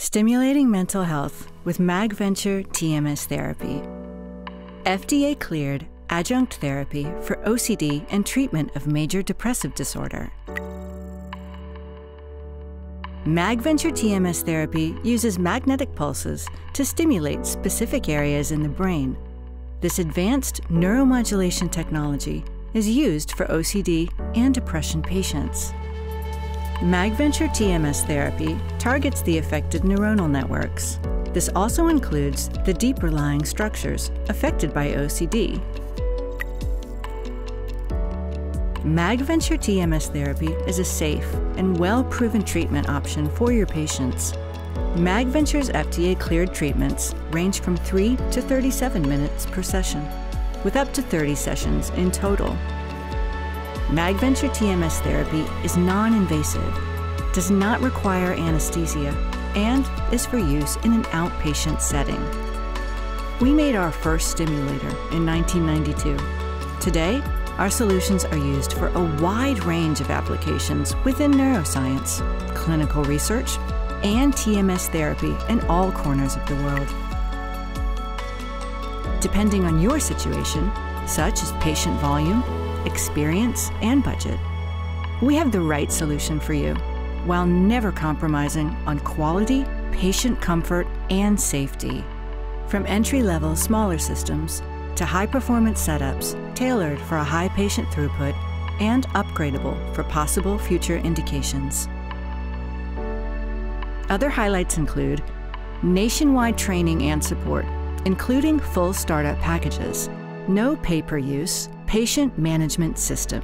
Stimulating mental health with MagVenture TMS therapy. FDA-cleared adjunct therapy for OCD and treatment of major depressive disorder. MagVenture TMS therapy uses magnetic pulses to stimulate specific areas in the brain. This advanced neuromodulation technology is used for OCD and depression patients. MagVenture TMS therapy targets the affected neuronal networks. This also includes the deeper-lying structures affected by OCD. MagVenture TMS therapy is a safe and well-proven treatment option for your patients. MagVenture's FDA-cleared treatments range from 3 to 37 minutes per session, with up to 30 sessions in total. MagVenture TMS therapy is non-invasive, does not require anesthesia, and is for use in an outpatient setting. We made our first stimulator in 1992. Today, our solutions are used for a wide range of applications within neuroscience, clinical research, and TMS therapy in all corners of the world. Depending on your situation, such as patient volume, experience, and budget, we have the right solution for you while never compromising on quality, patient comfort, and safety. From entry-level smaller systems to high-performance setups tailored for a high patient throughput and upgradable for possible future indications. Other highlights include nationwide training and support, including full startup packages, no pay-per-use, patient management system.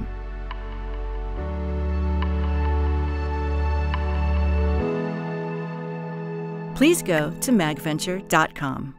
Please go to magventure.com.